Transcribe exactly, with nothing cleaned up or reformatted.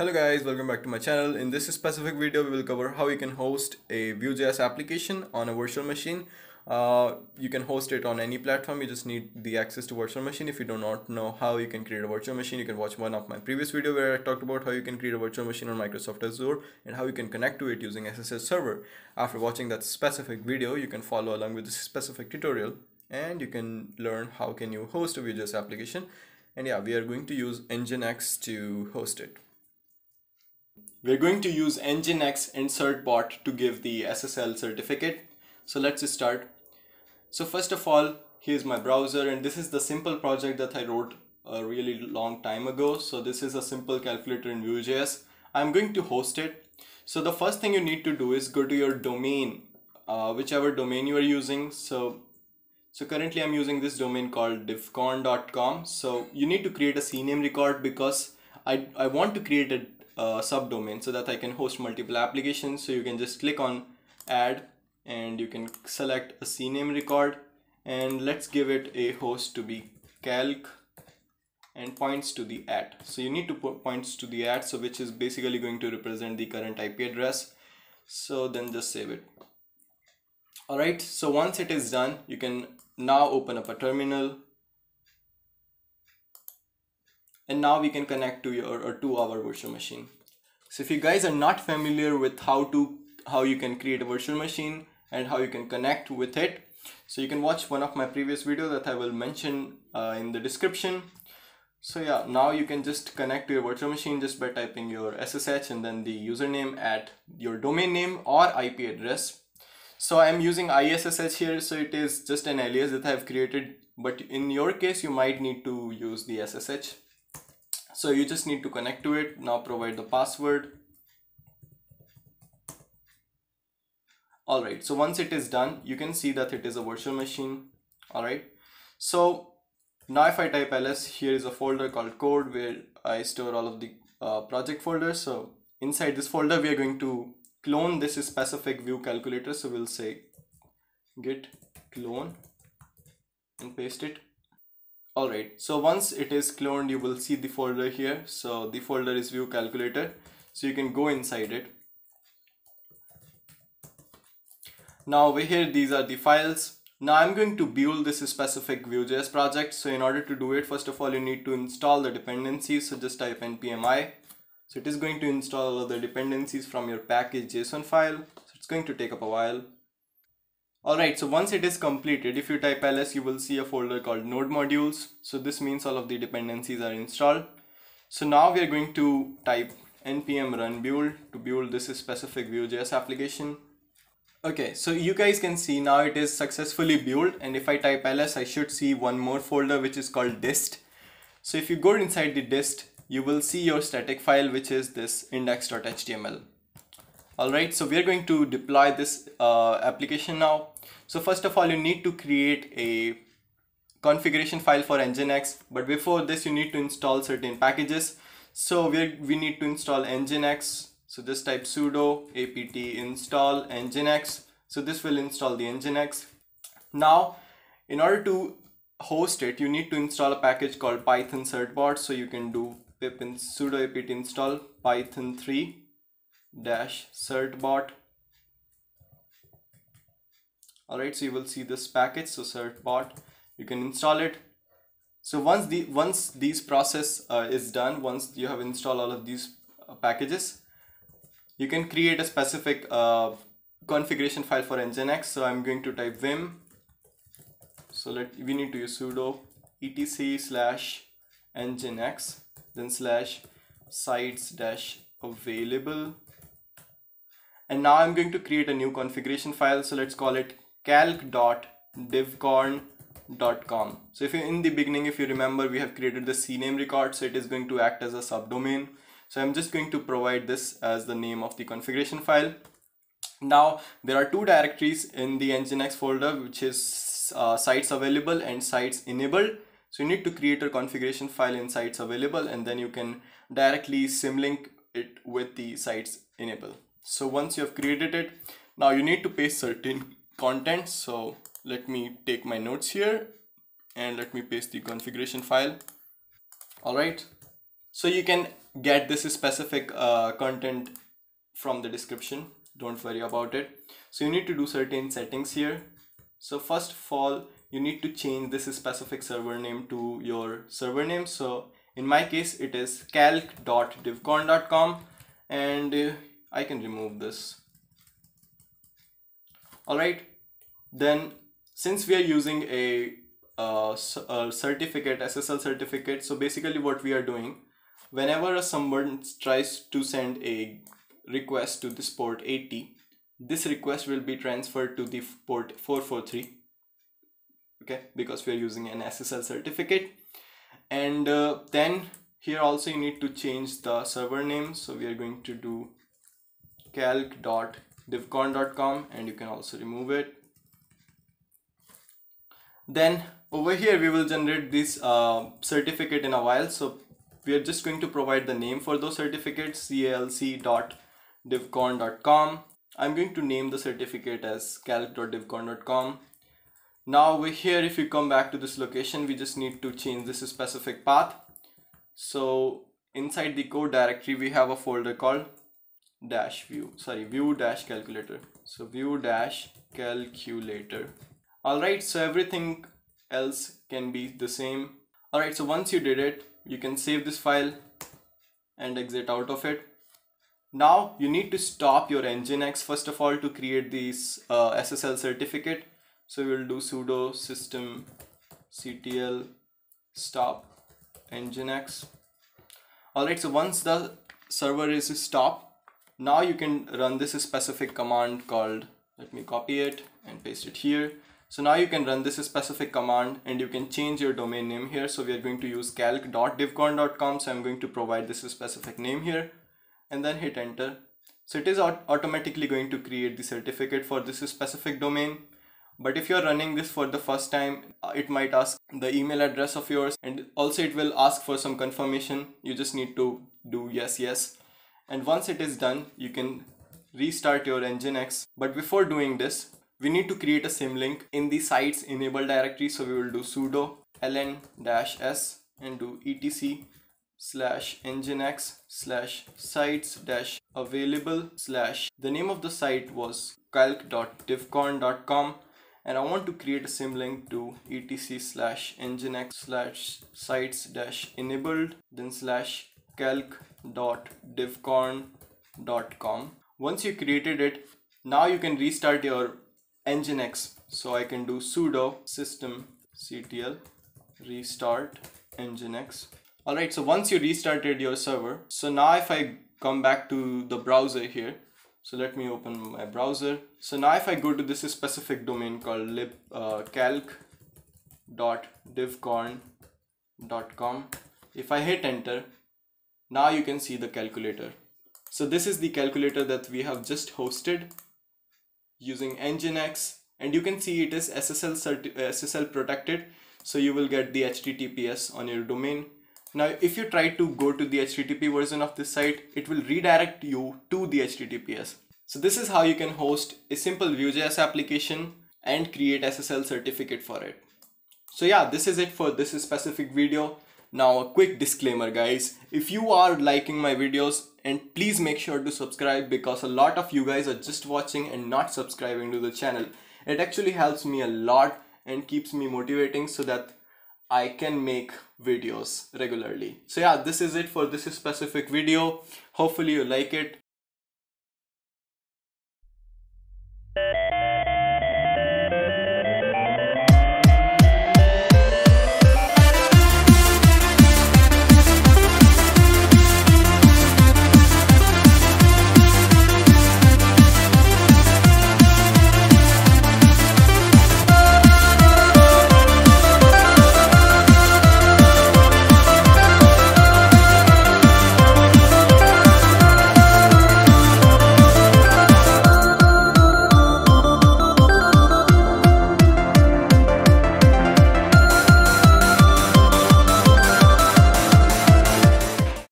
Hello guys, welcome back to my channel. In this specific video we will cover how you can host a Vue.js application on a virtual machine. Uh, you can host it on any platform, you just need the access to virtual machine. If you do not know how you can create a virtual machine, you can watch one of my previous video where I talked about how you can create a virtual machine on Microsoft Azure and how you can connect to it using S S H server. After watching that specific video, you can follow along with this specific tutorial and you can learn how can you host a Vue.js application. And yeah, we are going to use Nginx to host it. We're going to use Nginx and certbot to give the S S L certificate. So let's just start. So first of all, here's my browser, and this is the simple project that I wrote a really long time ago. So this is a simple calculator in Vue.js. I'm going to host it. So the first thing you need to do is go to your domain, uh, whichever domain you are using. So, so currently I'm using this domain called divcon dot com. So you need to create a C name record because I, I want to create a Uh, subdomain so that I can host multiple applications. So you can just click on add and you can select a C name record, and let's give it a host to be calc and points to the at. So you need to put points to the at, so which is basically going to represent the current I P address. So then just save it. Alright, so once it is done, you can now open up a terminal. And now we can connect to your or to our virtual machine. So if you guys are not familiar with how to how you can create a virtual machine and how you can connect with it, so you can watch one of my previous videos that I will mention uh, in the description. So yeah, now you can just connect to your virtual machine just by typing your S S H and then the username at your domain name or I P address. So I'm using I S S H here, so it is just an alias that I've created, but in your case you might need to use the S S H. So you just need to connect to it. Now provide the password. Alright, so once it is done, you can see that it is a virtual machine. Alright, so now if I type ls, here is a folder called code where I store all of the uh, project folders. So inside this folder, we are going to clone this specific Vue calculator. So we'll say git clone and paste it. Alright, so once it is cloned, you will see the folder here. So the folder is Vue calculator, so you can go inside it. Now over here, these are the files. Now I'm going to build this specific Vue.js project. So in order to do it, first of all, you need to install the dependencies. So just type npm i. So it is going to install all the dependencies from your package dot J S O N file. So it's going to take up a while. Alright, so once it is completed, if you type ls, you will see a folder called node modules. So this means all of the dependencies are installed. So now we are going to type npm run build to build this specific Vue.js application. Okay, so you guys can see now it is successfully built, and if I type ls, I should see one more folder which is called dist. So if you go inside the dist, you will see your static file which is this index dot H T M L. Alright, so we are going to deploy this uh, application now. So first of all, you need to create a configuration file for Nginx, but before this you need to install certain packages. So we, are, we need to install Nginx. So just type sudo apt install Nginx. So this will install the Nginx. Now, in order to host it, you need to install a package called Python certbot. So you can do pip in sudo apt install python three. dash certbot. Alright, so you will see this package, so certbot, you can install it. So once the once these process uh, is done, once you have installed all of these uh, packages, you can create a specific uh, configuration file for Nginx. So I'm going to type vim, so let we need to use sudo etc slash Nginx then slash sites dash available. And now I'm going to create a new configuration file, so let's call it calc dot divcon dot com. So if you in the beginning, if you remember, we have created the C name record, so it is going to act as a subdomain. So I'm just going to provide this as the name of the configuration file. Now there are two directories in the Nginx folder, which is uh, sites available and sites enabled. So you need to create a configuration file in sites available, and then you can directly symlink it with the sites enable. So once you have created it, now you need to paste certain content. So let me take my notes here and let me paste the configuration file. Alright, so you can get this specific uh, content from the description. Don't worry about it. So you need to do certain settings here. So first of all, you need to change this specific server name to your server name. So in my case, it is calc dot divcon dot com, and uh, I can remove this. All right. Then since we are using a, uh, a certificate, S S L certificate, so basically what we are doing, whenever someone tries to send a request to this port eighty, this request will be transferred to the port four forty-three. Okay, because we are using an S S L certificate. And uh, then here also you need to change the server name. So we are going to do calc dot divcon dot com, and you can also remove it. Then over here we will generate this uh, certificate in a while. So we are just going to provide the name for those certificates, calc dot divcon dot com. I'm going to name the certificate as calc dot divcon dot com. Now over here, if you come back to this location, we just need to change this specific path. So inside the code directory, we have a folder called dash view, sorry, view dash calculator. So view dash calculator. All right, so everything else can be the same. All right, so once you did it, you can save this file and exit out of it. Now you need to stop your Nginx first of all to create this uh, S S L certificate. So we'll do sudo systemctl stop Nginx. Alright, so once the server is stopped, now you can run this specific command called, let me copy it and paste it here. So now you can run this specific command and you can change your domain name here. So we are going to use calc dot divcon dot com. So I'm going to provide this specific name here and then hit enter. So it is automatically going to create the certificate for this specific domain. But if you're running this for the first time, it might ask the email address of yours, and also it will ask for some confirmation. You just need to do yes, yes. And once it is done, you can restart your Nginx. But before doing this, we need to create a symlink in the site's enable directory. So we will do sudo ln-s and do etc slash nginx slash sites dash available slash. The name of the site was calc dot divcon dot com. And I want to create a symlink to etc slash nginx slash sites dash enabled then slash calc dot divcon dot com. Once you created it, now you can restart your Nginx. So I can do sudo systemctl restart Nginx. Alright, so once you restarted your server, so now if I come back to the browser here, so let me open my browser. So now if I go to this specific domain called lib uh, calc dot divcon dot com, if I hit enter, now you can see the calculator. So this is the calculator that we have just hosted using Nginx, and you can see it is S S L, S S L protected. So you will get the H T T P S on your domain. Now, if you try to go to the H T T P version of this site, it will redirect you to the H T T P S. So this is how you can host a simple Vue.js application and create S S L certificate for it. So yeah, this is it for this specific video. Now a quick disclaimer, guys. If you are liking my videos, and please make sure to subscribe, because a lot of you guys are just watching and not subscribing to the channel. It actually helps me a lot and keeps me motivating so that I can make videos regularly. So yeah, this is it for this specific video. Hopefully you like it.